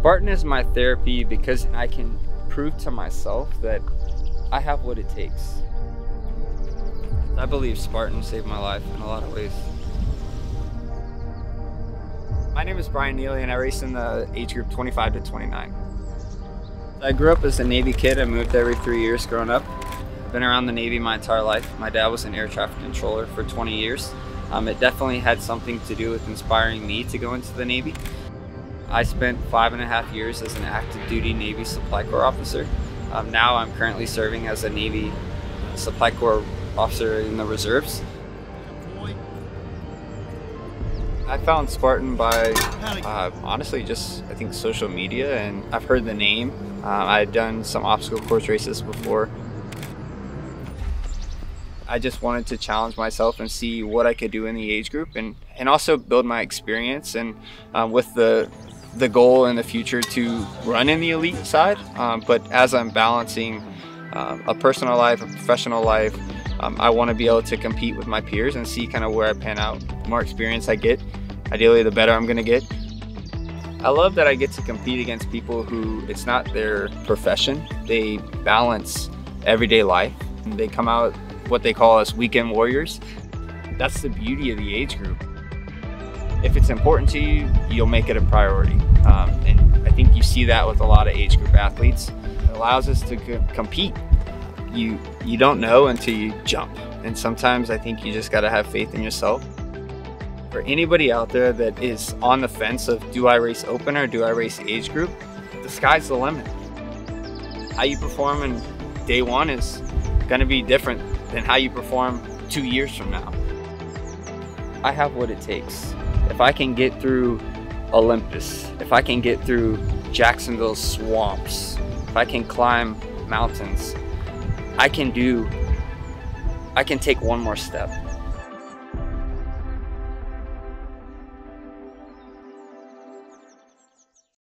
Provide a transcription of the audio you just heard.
Spartan is my therapy because I can prove to myself that I have what it takes. I believe Spartan saved my life in a lot of ways. My name is Bryan Neely and I race in the age group 25 to 29. I grew up as a Navy kid. I moved every 3 years growing up. I've been around the Navy my entire life. My dad was an air traffic controller for 20 years. It definitely had something to do with inspiring me to go into the Navy. I spent 5.5 years as an active duty Navy Supply Corps officer. Now I'm currently serving as a Navy Supply Corps officer in the reserves. I found Spartan by honestly just, I think, social media, and I've heard the name. I had done some obstacle course races before. I just wanted to challenge myself and see what I could do in the age group and also build my experience, and with the goal in the future to run in the elite side. But as I'm balancing a personal life, a professional life, I want to be able to compete with my peers and see kind of where I pan out. The more experience I get, ideally the better I'm going to get. I love that I get to compete against people who it's not their profession. They balance everyday life. They come out what they call as weekend warriors. That's the beauty of the age group. If it's important to you, you'll make it a priority. And I think you see that with a lot of age group athletes. It allows us to compete. You don't know until you jump. And sometimes I think you just gotta have faith in yourself. For anybody out there that is on the fence of, do I race open or do I race age group? The sky's the limit. How you perform in day one is gonna be different than how you perform 2 years from now. I have what it takes. If I can get through Olympus, if I can get through Jacksonville swamps, if I can climb mountains, I can take one more step.